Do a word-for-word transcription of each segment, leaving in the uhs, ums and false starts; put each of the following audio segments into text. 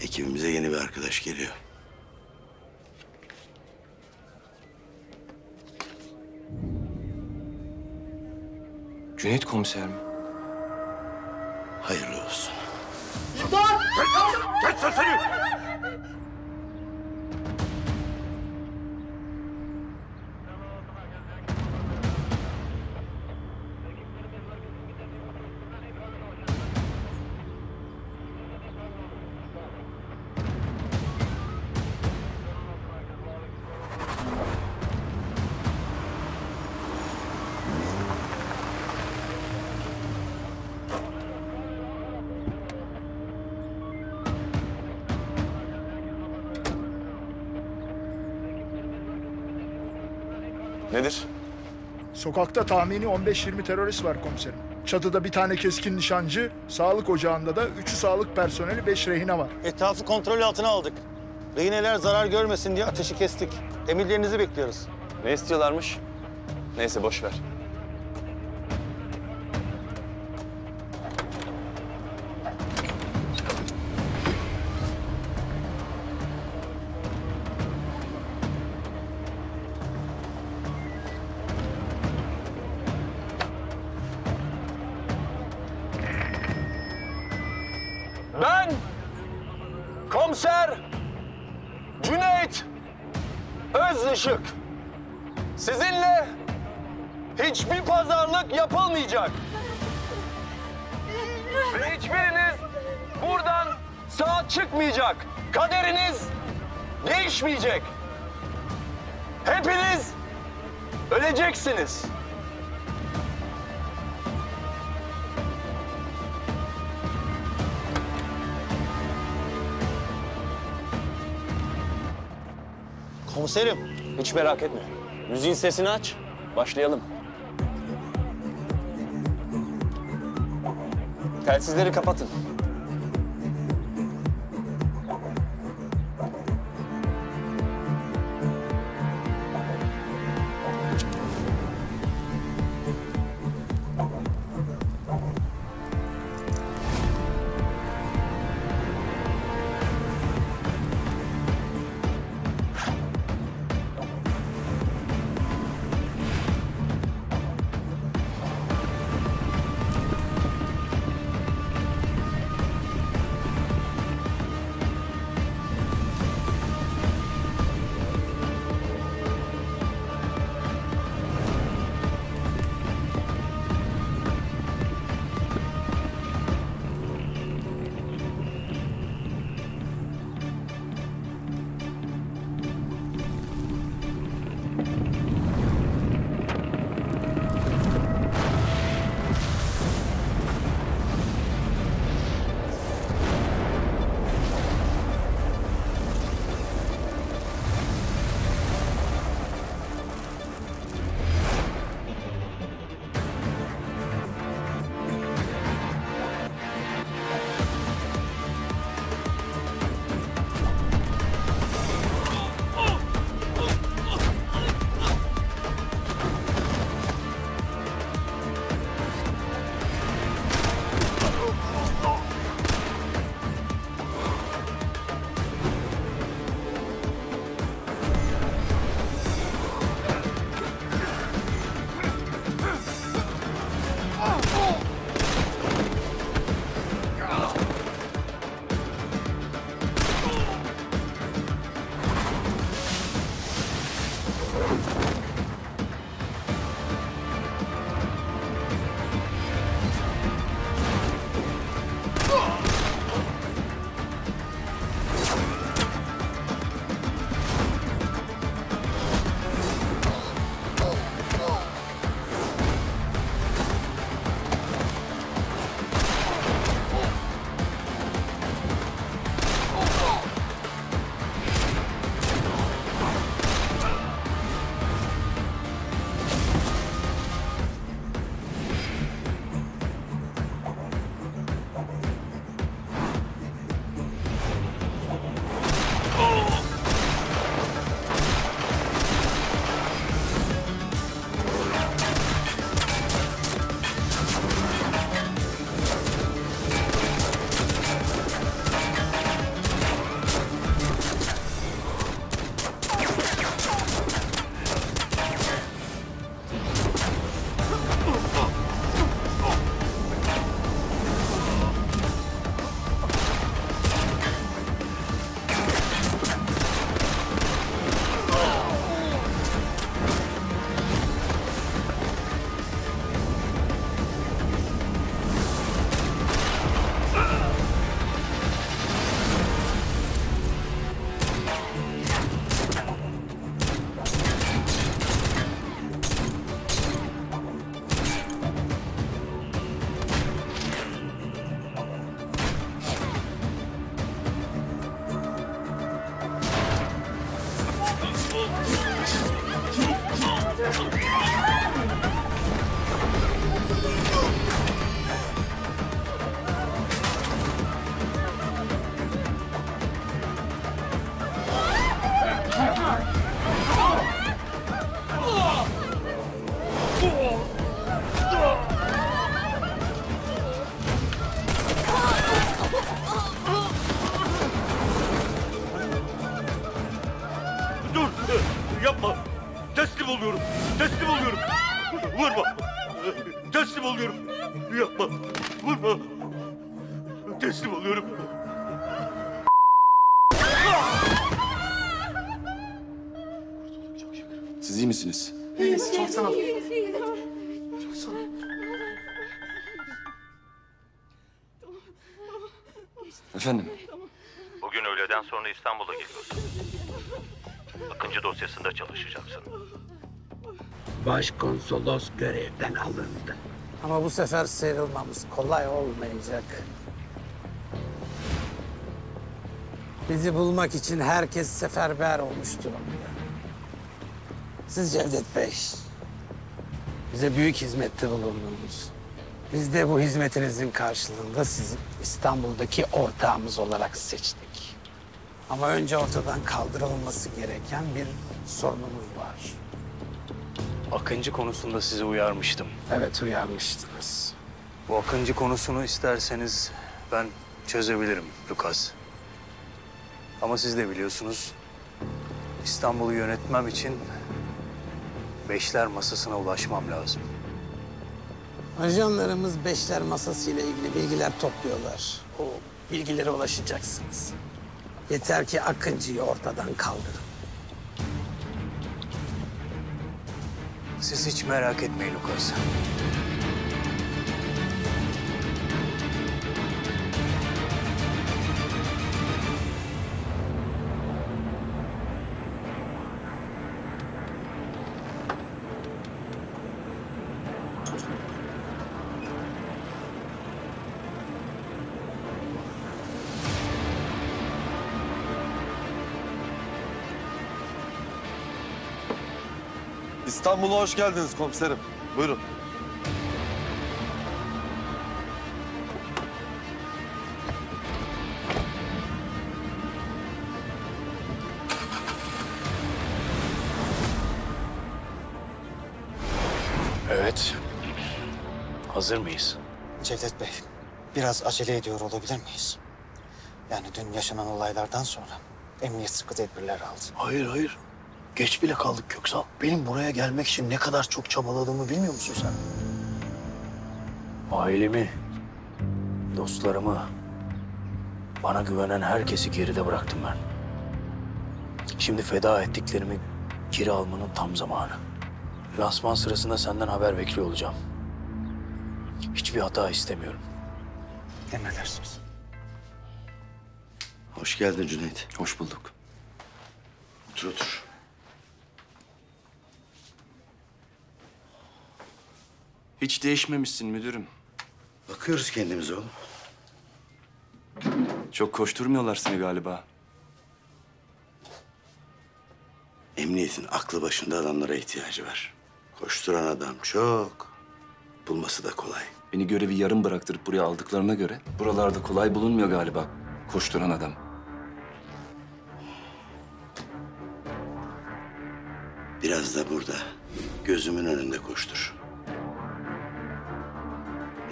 ekibimize yeni bir arkadaş geliyor. Cüneyt komiser mi? Hayırlı olsun. Dur! Geç sesini! Nedir? Sokakta tahmini on beş yirmi terörist var komiserim. Çatıda bir tane keskin nişancı, sağlık ocağında da üçü sağlık personeli, beş rehine var. Etrafı kontrol altına aldık. Rehineler zarar görmesin diye ateşi kestik. Emirlerinizi bekliyoruz. Ne istiyorlarmış? Neyse boş ver. Işık, sizinle hiçbir pazarlık yapılmayacak. Ve hiçbiriniz buradan sağ çıkmayacak. Kaderiniz değişmeyecek. Hepiniz öleceksiniz. Komiserim. Hiç merak etme. Müziğin sesini aç. Başlayalım. Telsizleri kapatın. yapma. Teslim oluyorum. Teslim oluyorum. Vurma. Teslim oluyorum. Yapma. Vurma. Teslim oluyorum. Siz iyi misiniz? İyiyiz. Çok sağ olun. Çok sağ olun. Efendim? Bugün öğleden sonra İstanbul'a geliyorsun. Akıncı dosyasında çalışacaksın. Başkonsolos görevden alındı. Ama bu sefer sıyrılmamız kolay olmayacak. Bizi bulmak için herkes seferber olmuş durumda. Siz Cevdet Bey, bize büyük hizmette bulundunuz. Biz de bu hizmetinizin karşılığında sizi İstanbul'daki ortağımız olarak seçtik. Ama önce ortadan kaldırılması gereken bir sorunumuz var. Akıncı konusunda sizi uyarmıştım. Evet, uyarmıştınız. Bu Akıncı konusunu isterseniz ben çözebilirim Lukas. Ama siz de biliyorsunuz, İstanbul'u yönetmem için beşler masasına ulaşmam lazım. Ajanlarımız beşler masası ile ilgili bilgiler topluyorlar. O bilgilere ulaşacaksınız. Yeter ki Akıncı'yı ortadan kaldırın. Siz hiç merak etmeyin Lukas. İstanbul'a hoş geldiniz komiserim. Buyurun. Evet. Hazır mıyız? Cevdet Bey, biraz acele ediyor olabilir miyiz? Yani dün yaşanan olaylardan sonra emniyet sıkı tedbirler aldı. Hayır, hayır. Geç bile kaldık Göksal. Benim buraya gelmek için ne kadar çok çabaladığımı bilmiyor musun sen? Ailemi, dostlarımı, bana güvenen herkesi geride bıraktım ben. Şimdi feda ettiklerimi geri almanın tam zamanı. Lansman sırasında senden haber bekliyor olacağım. Hiçbir hata istemiyorum. Emredersiniz. Hoş geldin Cüneyt. Hoş bulduk. Otur otur. Hiç değişmemişsin müdürüm. Bakıyoruz kendimize oğlum. Çok koşturmuyorlar seni galiba. Emniyetin aklı başında adamlara ihtiyacı var. Koşturan adam çok. Bulması da kolay. Beni görevi yarım bıraktırıp buraya aldıklarına göre buralarda kolay bulunmuyor galiba koşturan adam. Biraz da burada gözümün önünde koştur.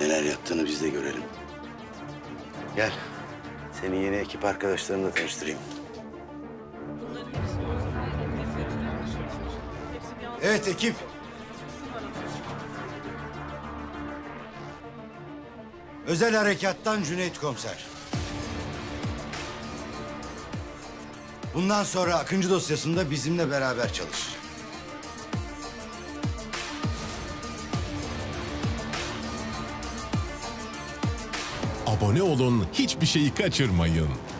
Neler yaptığını biz de görelim. Gel. Seni yeni ekip arkadaşlarımla tanıştırayım. Evet ekip. Özel harekattan Cüneyt Komiser. Bundan sonra Akıncı dosyasında bizimle beraber çalışır. Abone olun, hiçbir şeyi kaçırmayın.